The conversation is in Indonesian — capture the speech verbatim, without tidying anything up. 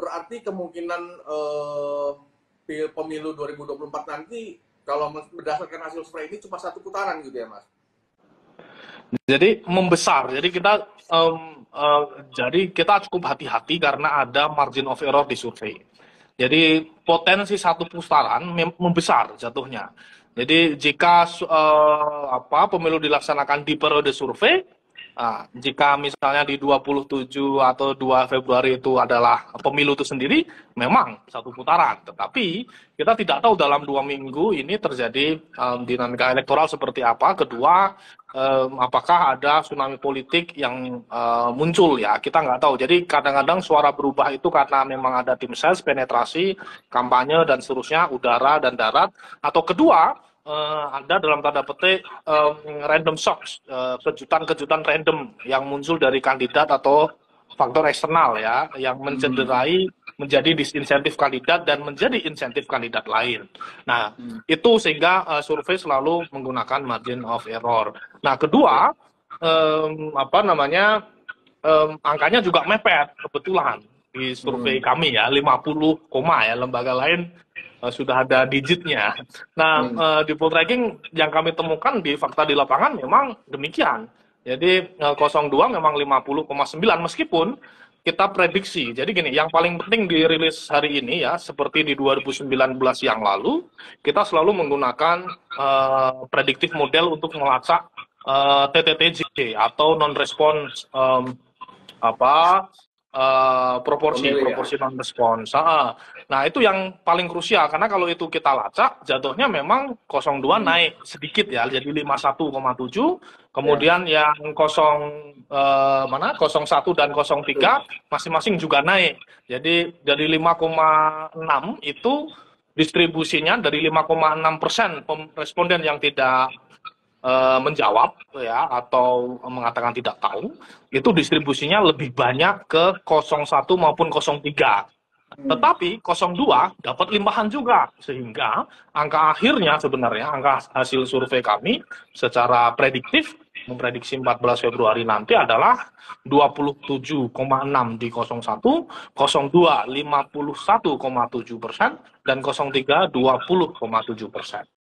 berarti kemungkinan eh, pemilu dua ribu dua puluh empat nanti kalau berdasarkan hasil survei ini cuma satu putaran gitu ya, Mas? Jadi membesar. Jadi kita um, uh, jadi kita cukup hati-hati karena ada margin of error di survei. Jadi potensi satu putaran membesar jatuhnya. Jadi jika uh, apa pemilu dilaksanakan di periode survei, nah, jika misalnya di dua puluh tujuh atau dua Februari itu adalah pemilu itu sendiri, memang satu putaran. Tetapi kita tidak tahu dalam dua minggu ini terjadi um, dinamika elektoral seperti apa. Kedua, um, apakah ada tsunami politik yang uh, muncul ya, kita nggak tahu. Jadi kadang-kadang suara berubah itu karena memang ada tim ses, penetrasi, kampanye, dan seterusnya, udara dan darat. Atau kedua, Uh, ada dalam tanda petik um, random shocks, kejutan-kejutan uh, random yang muncul dari kandidat atau faktor eksternal ya, yang mencederai hmm. menjadi disinsentif kandidat dan menjadi insentif kandidat lain. Nah, hmm. itu sehingga uh, survei selalu menggunakan margin of error. Nah, kedua, um, apa namanya, um, angkanya juga mepet kebetulan di survei hmm. kami ya, lima puluh, ya, lembaga lain sudah ada digitnya. Nah, hmm. uh, di poll tracking yang kami temukan di fakta di lapangan memang demikian. Jadi uh, nol dua memang lima puluh koma sembilan, meskipun kita prediksi. Jadi gini, yang paling penting dirilis hari ini ya, seperti di dua ribu sembilan belas yang lalu, kita selalu menggunakan uh, prediktif model untuk melacak uh, T T T J atau non-response um, apa, Uh, proporsi, Pemilih, proporsi ya? non-response. Ah, nah itu yang paling krusial, karena kalau itu kita lacak, jatuhnya memang nol dua hmm. naik sedikit ya, jadi lima puluh satu koma tujuh, kemudian ya. yang nol satu dan nol tiga masing-masing juga naik, jadi dari lima koma enam itu distribusinya dari lima koma enam persen responden yang tidak menjawab ya atau mengatakan tidak tahu, itu distribusinya lebih banyak ke nol satu maupun nol tiga. Hmm. Tetapi nol dua dapat limpahan juga, sehingga angka akhirnya sebenarnya angka hasil survei kami secara prediktif memprediksi empat belas Februari nanti adalah dua puluh tujuh koma enam di nol satu, nol dua lima puluh satu koma tujuh persen, dan nol tiga dua puluh koma tujuh persen.